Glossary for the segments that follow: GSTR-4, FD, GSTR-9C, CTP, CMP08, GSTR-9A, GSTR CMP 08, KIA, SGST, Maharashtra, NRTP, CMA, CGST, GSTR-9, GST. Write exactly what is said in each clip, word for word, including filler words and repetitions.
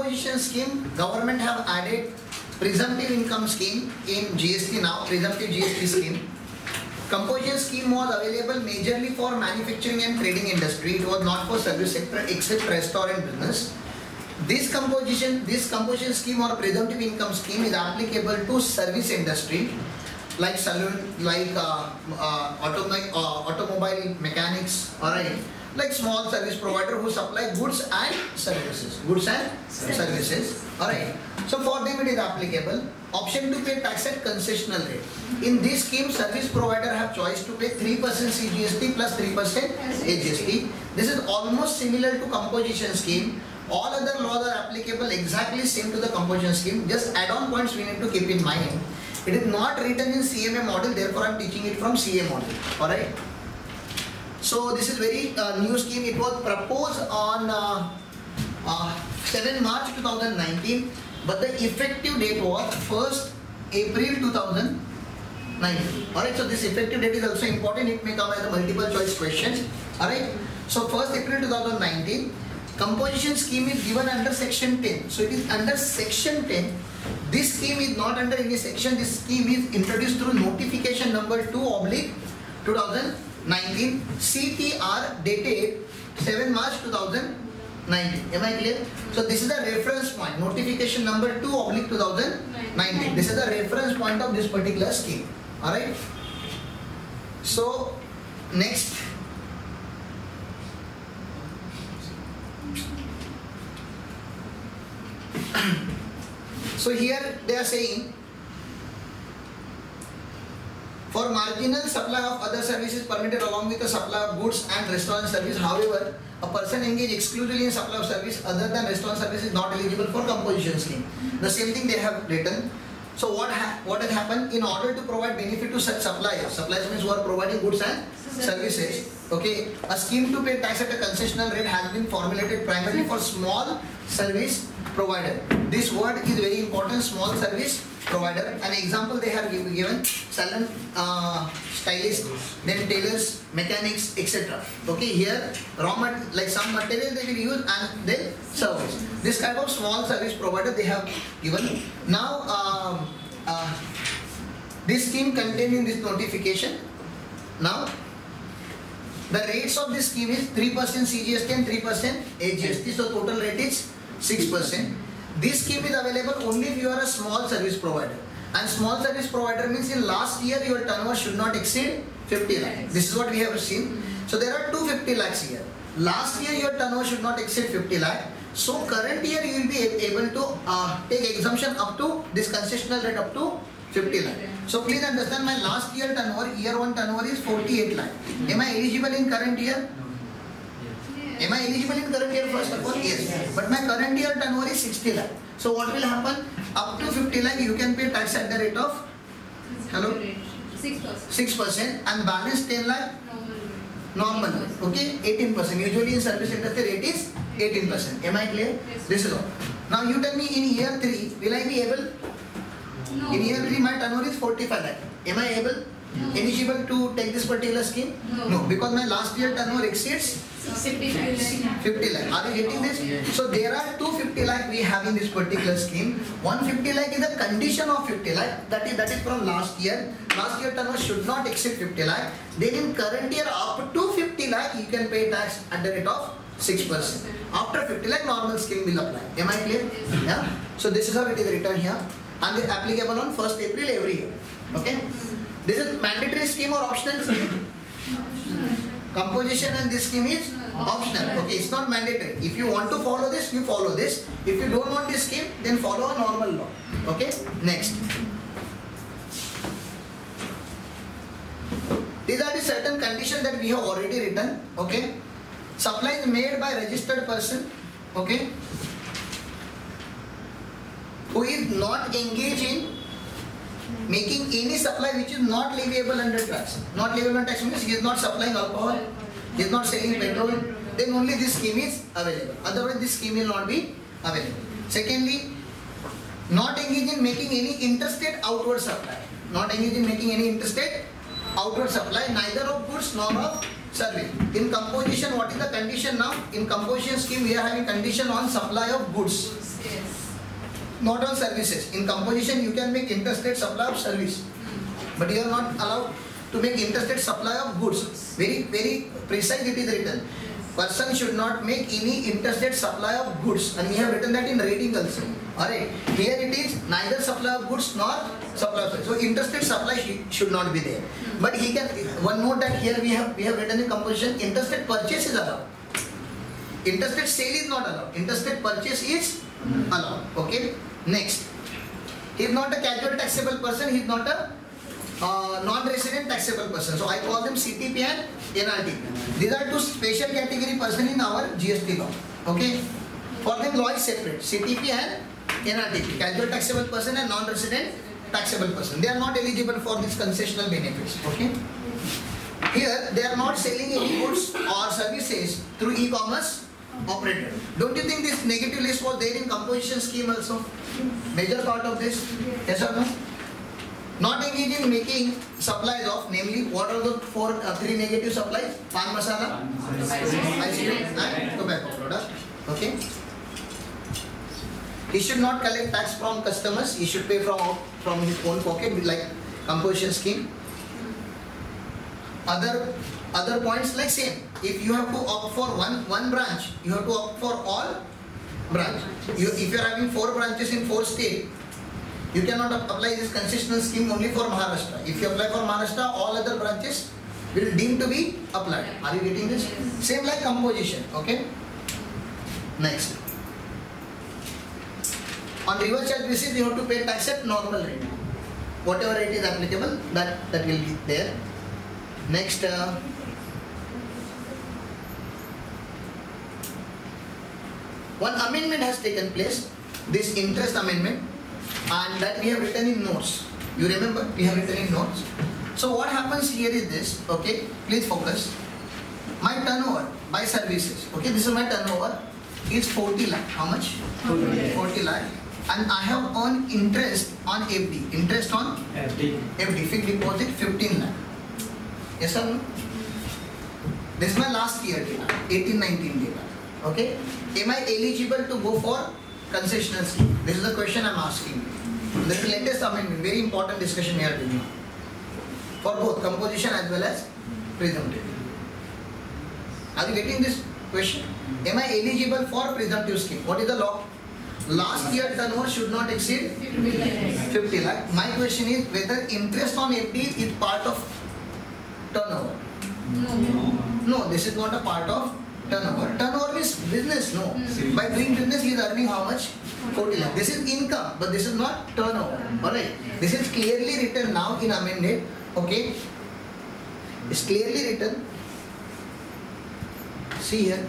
composition scheme, government have added presumptive income scheme in G S T now, presumptive G S T scheme. Composition scheme was available majorly for manufacturing and trading industry. It was not for service sector except restaurant business. This composition, this composition scheme or presumptive income scheme is applicable to service industry like saloon, like uh, uh, automobile, uh, automobile mechanics, alright, like small service provider who supply goods and services, goods and services, services. Alright. So for them it is applicable. Option to pay tax at concessional rate. In this scheme, service provider have choice to pay three percent C G S T plus three percent S G S T. This is almost similar to composition scheme. All other laws are applicable exactly same to the composition scheme. Just add on points we need to keep in mind. It is not written in C M A model, therefore I am teaching it from C A model. Alright. So this is very uh, new scheme. It was proposed on uh, uh, seventh March two thousand nineteen, but the effective date was first April two thousand nineteen. Alright, so this effective date is also important. It may come as a multiple choice question. Alright, so first April two thousand nineteen, composition scheme is given under section ten. So it is under section ten. This scheme is not under any section. This scheme is introduced through notification number two oblique two thousand nineteen. nineteen C T R dated seventh March two thousand nineteen. Am I clear? So this is the reference point, notification number two oblique two thousand nineteen. This is the reference point of this particular scheme. Alright. So next, so here they are saying, for marginal supply of other services permitted along with the supply of goods and restaurant service. However, a person engaged exclusively in supply of service other than restaurant service is not eligible for composition scheme. The same thing they have written. So what ha what has happened? In order to provide benefit to such suppliers, suppliers means who are providing goods and services. Okay, a scheme to pay tax at a concessional rate has been formulated primarily for small service provider. This word is very important. Small service provider. An example they have given: salon, uh, stylist, then tailors, mechanics, et cetera. Okay, here raw mat like some material they will use and then service. This type of small service provider they have given. Now, uh, uh, this scheme containing this notification. Now, the rates of this scheme is three percent C G S T and three percent S G S T. So total rate is six percent. This scheme is available only if you are a small service provider, and small service provider means in last year your turnover should not exceed fifty lakhs. This is what we have seen. So there are two hundred fifty lakhs here. Last year your turnover should not exceed fifty lakh. So current year you will be able to uh, take exemption up to this concessional rate up to fifty lakh. So please understand, my last year turnover, year one turnover is forty-eight lakh. Am I eligible in current year? Am I eligible in current year first of all? Yes. Yes. But my current year turnover is sixty lakh. So what will happen? Up to fifty lakh you can pay tax at the rate of hello? six percent and balance ten lakh normal. Okay? eighteen percent. Usually in service industry rate is eighteen percent. Am I clear? Yes. This is all. Now you tell me, in year three will I be able? No. In year three my turnover is forty-five lakh. Am I able? No. Eligible to take this particular scheme? No. No, because my last year turnover exceeds fifty lakh. Are you getting this? So there are two hundred fifty lakh we have in this particular scheme. one hundred fifty lakh is a condition of fifty lakh. That is that is from last year. Last year turnover should not exceed fifty lakh. Then in current year up to fifty lakh you can pay tax at the rate of six percent. After fifty lakh normal scheme will apply. Am I clear? Yeah. So this is how it is written here, and it is applicable on first April every year. Okay. This is mandatory scheme or optional scheme? Composition and this scheme is optional. Okay, it's not mandatory. If you want to follow this, you follow this. If you don't want this scheme, then follow a normal law. Okay, next. These are the certain conditions that we have already written. Okay, supply is made by registered person. Okay, who is not engaged in making any supply which is not leviable under tax. Not leviable under tax means he is not supplying alcohol, he is not selling petrol, then only this scheme is available. Otherwise this scheme will not be available. Secondly, not engaged in making any interstate outward supply. Not engaged in making any interstate outward supply, neither of goods nor of survey. In composition, what is the condition now? In composition scheme, we are having condition on supply of goods. Yes. Not on services. In composition, you can make interstate supply of service. But you are not allowed to make interstate supply of goods. Very, very precise it is written. Person should not make any interstate supply of goods. And we have written that in reading also. Alright. Here it is neither supply of goods nor supply of service. So interstate supply should not be there. But he can, one note that here we have we have written in composition, interstate purchase is allowed. Interstate sale is not allowed. Interstate purchase is allowed. Okay. Next. He is not a casual taxable person. He is not a Uh, non-resident taxable person. So I call them C T P and N R T P. These are two special category person in our G S T law. Okay? For them law is separate. C T P and N R T P. Casual taxable person and non-resident taxable person. They are not eligible for these concessional benefits. Okay? Here they are not selling any goods or services through e-commerce operator. Don't you think this negative list was there in composition scheme also? Major part of this? Yes or no? Not engaged in making supplies of, namely, what are the four, uh, three negative supplies? Pan masala, ice cream, and tobacco product. Okay. He should not collect tax from customers. He should pay from from his own pocket, with like composition scheme. Other other points like same. If you have to opt for one one branch, you have to opt for all branch. You, if you are having four branches in four states. You cannot apply this concessional scheme only for Maharashtra. If you apply for Maharashtra, all other branches will deem to be applied. Are you getting this? Yes. Same like composition. Okay. Next. On reverse charge basis, you have to pay tax at normal rate. Whatever rate is applicable, that, that will be there. Next. Uh, one amendment has taken place. This interest amendment. And that we have written in notes. You remember? We have written in notes. So what happens here is this. Okay, please focus. My turnover by services. Okay, this is my turnover. It's forty lakh. How much? forty lakh. And I have earned interest on F D. Interest on? F D. F D. Fixed deposit fifteen lakh. Yes or no? This is my last year data. eighteen nineteen data. Okay. Am I eligible to go for concessional scheme? This is the question I am asking. This is the latest amendment, very important discussion here with you. For both composition as well as presumptive. Are you getting this question? Am I eligible for presumptive scheme? What is the law? Last year turnover should not exceed fifty lakh. My question is whether interest on F D is part of turnover. No. No, this is not a part of turnover. Turnover is business, no. Mm. By doing business, he is earning how much? forty lakh. This is income, but this is not turnover. Alright. This is clearly written now in amended. Okay. It's clearly written. See here.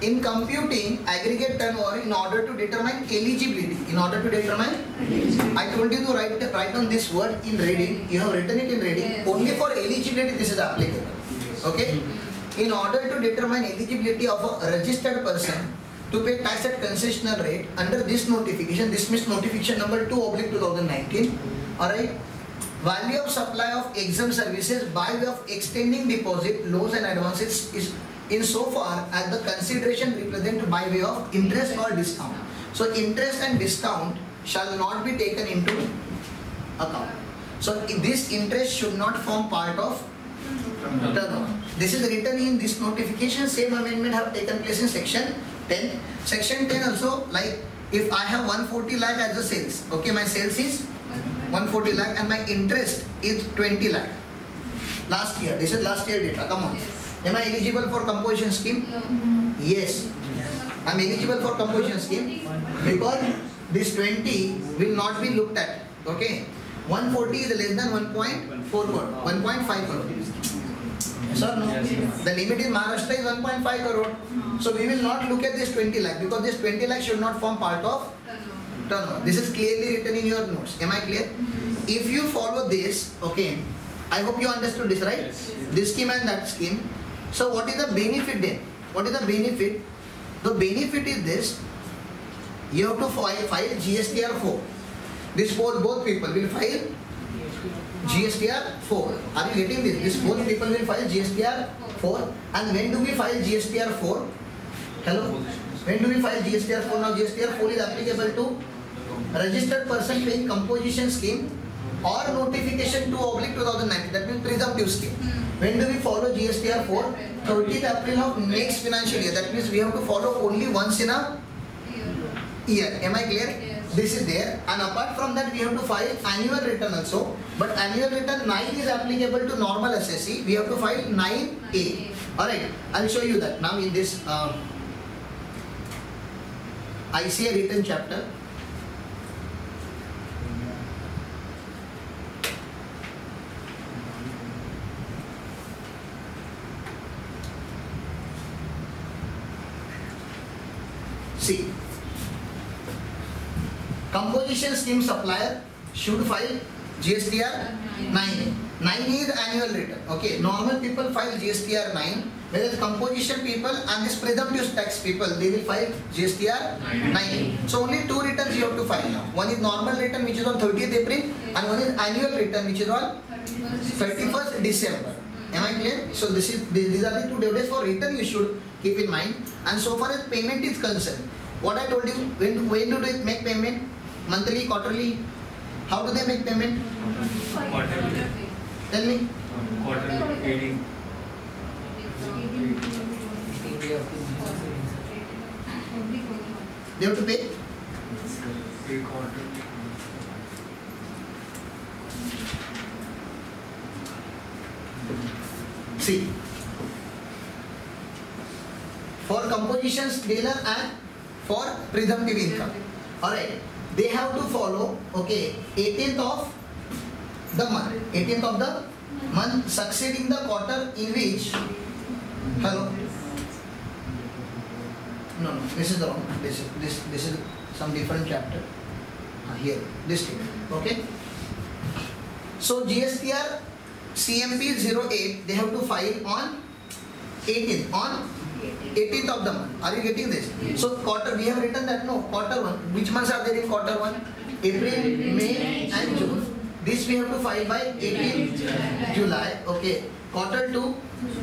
In computing aggregate turnover, in order to determine eligibility, in order to determine, I told you to write, write on this word in reading. You have written it in reading. Yes. Only for eligibility, this is applicable. Okay. In order to determine eligibility of a registered person to pay tax at concessional rate under this notification, this is notification number two oblique two thousand nineteen, alright, value of supply of exempt services by way of extending deposit, loans and advances is in so far as the consideration represented by way of interest or discount. So interest and discount shall not be taken into account. So this interest should not form part of turnover. This is written in this notification. Same amendment have taken place in section ten. Section ten also, like if I have one hundred forty lakh as a sales, okay, my sales is one hundred forty lakh and my interest is twenty lakh. Last year, this is last year data. Come on. Yes. Am I eligible for composition scheme? No. Yes. Yes. I am eligible for composition scheme because this twenty will not be looked at. Okay. one hundred forty is less than one point four crore, one point five crore. Sir, no. Yes, yes. The limit in Maharashtra is one point five crore. So we will not look at this twenty lakh because this twenty lakh should not form part of turnover. This is clearly written in your notes. Am I clear? Mm-hmm. If you follow this, okay, I hope you understood this, right? Yes. This scheme and that scheme. So what is the benefit then? What is the benefit? The benefit is this. You have to file, file G S T R four. This for both people will file G S T R four. Are you getting this? This both people will file G S T R four. And when do we file G S T R four? Hello? When do we file G S T R four? Now G S T R four is applicable to registered person paying composition scheme or notification two oblique two thousand nineteen, that means presumptive scheme. When do we follow G S T R four? thirtieth April of next financial year. That means we have to follow only once in a year. Am I clear? Yes. This is there, and apart from that we have to file annual return also, but annual return nine is applicable to normal S S E. We have to file nine A. Alright, I will show you that. Now in this uh, I C A return chapter, see, composition scheme supplier should file G S T R nine. nine is annual return. Okay, normal people file G S T R nine, whereas composition people and this presumptive tax people, they will file G S T R nine. So only two returns you have to file now. One is normal return, which is on thirtieth April, and one is annual return, which is on thirty-first December. Am I clear? So this is these are the two due dates for return you should keep in mind. And so far as payment is concerned, what I told you, when, when do they make payment? Monthly, quarterly? How do they make payment? Quarterly. Tell me. Quarterly. They have to pay? Quarterly. See, for compositions dealer and for presumptive income, alright, they have to follow, okay, eighteenth of the month, eighteenth of the month succeeding the quarter in which, hello, no, no, this is the wrong, this, this, this is some different chapter, here, this thing, okay. So G S T R C M P zero eight, they have to file on eighteenth, on eighteenth of the month. Are you getting this? Yes. So quarter, we have written that, no, quarter one. Which months are there in quarter one? April, May and June. This we have to file by eighteenth July. Okay. Quarter two,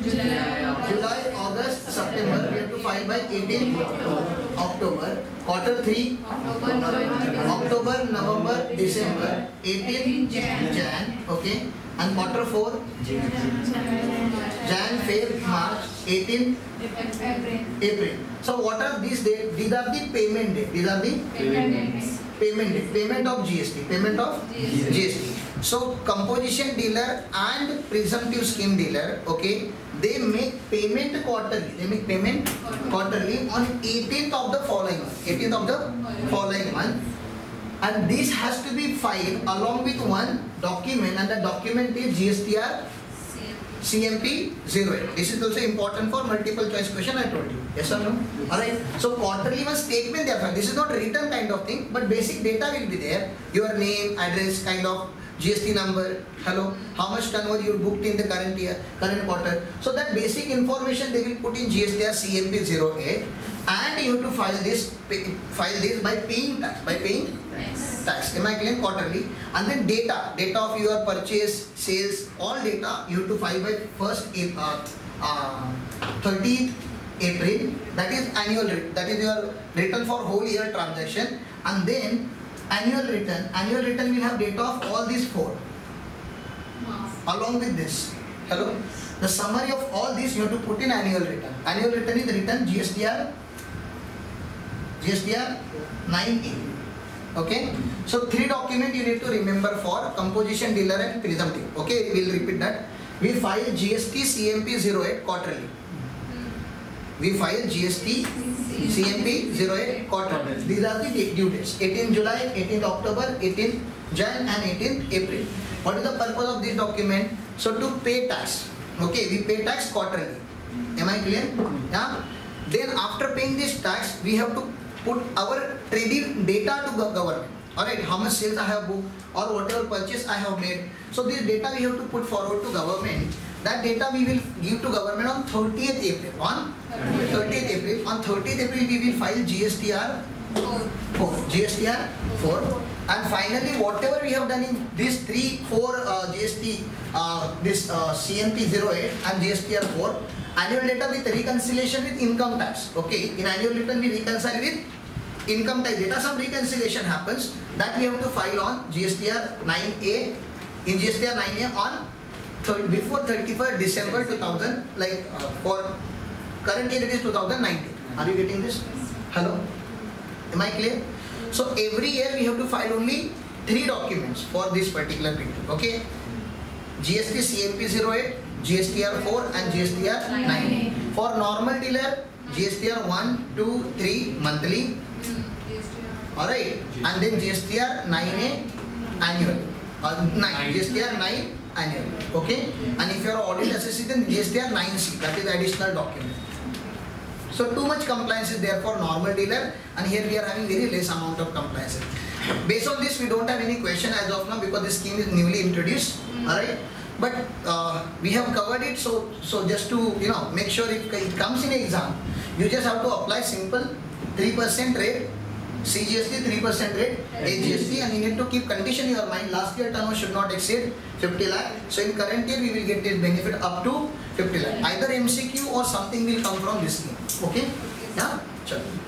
July, August, September. We have to file by eighteenth October. Quarter three, October, November, December. eighteenth Jan. Okay. And quarter four, Jan, Feb, March, eighteenth April. So what are these dates? These are the payment dates. These are the payment, payment date. Payment of G S T. Payment of G S T. G S T. So composition dealer and presumptive scheme dealer, okay, they make payment quarterly. They make payment quarterly on eighteenth of the following month. eighteenth of the following month. And this has to be filed along with one document, and the document is G S T R C M P zero eight. This is also important for multiple choice question, I told you. Yes or no? Yes. Alright. So quarterly one statement therefore. This is not written kind of thing, but basic data will be there. Your name, address, kind of G S T number, hello, how much turnover you booked in the current year, current quarter. So that basic information they will put in G S T R C M P zero eight, and you have to file this pay, file this by paying tax, by paying yes. tax, am I clear? Quarterly. And then data, data of your purchase, sales, all data you have to file by first, uh, thirtieth April, that is annual, that is your return for whole year transaction, and then annual return. Annual return will have data of all these four. Wow. Along with this, hello, the summary of all these you have to put in annual return. Annual return is written G S T R nine A. Okay, so three documents you need to remember for composition dealer and presumptive. Okay, we will repeat that. We file G S T C M P zero eight quarterly. We file G S T C M P zero eight quarterly. These are the due dates: eighteenth July, eighteenth October, eighteenth Jan, and eighteenth April. What is the purpose of this document? So to pay tax. Okay, we pay tax quarterly. Am I clear? Yeah. Then after paying this tax, we have to put our trading data to government. Alright, how much sales I have booked or whatever purchase I have made. So this data we have to put forward to government. That data we will give to government on thirtieth April. On thirtieth April, on thirtieth April we will file G S T R four. G S T R four. And finally, whatever we have done in these three, four uh, G S T, uh, this uh, C M P zero eight and G S T R four, annual data with reconciliation with income tax. Okay, in annual return we reconcile with income tax data. Some reconciliation happens that we have to file on G S T R nine A, in G S T R nine A on so before thirty-first December two thousand, like uh, for current year it is two thousand nineteen. Are you getting this? Hello? Am I clear? So every year we have to file only three documents for this particular period. Okay? G S T C M P zero eight, G S T R four and G S T R nine. For normal dealer, G S T R one, two, three monthly. Alright? And then G S T R nine A annual. Uh, nine. G S T R nine annual. Okay? And if you are audit assistant, G S T R nine C, that is additional document. So too much compliance is there for normal dealer, and here we are having very less amount of compliance. Based on this, we don't have any question as of now because this scheme is newly introduced. Mm. Alright? But uh, we have covered it, so so just to you know make sure it, it comes in exam, you just have to apply simple three percent rate, C G S T three percent rate, S G S T, and you need to keep condition in your mind. Last year turnover should not exceed fifty lakh. So in current year we will get this benefit up to fifty lakh. Either M C Q or something will come from this thing. Okay? Yeah? Chalo.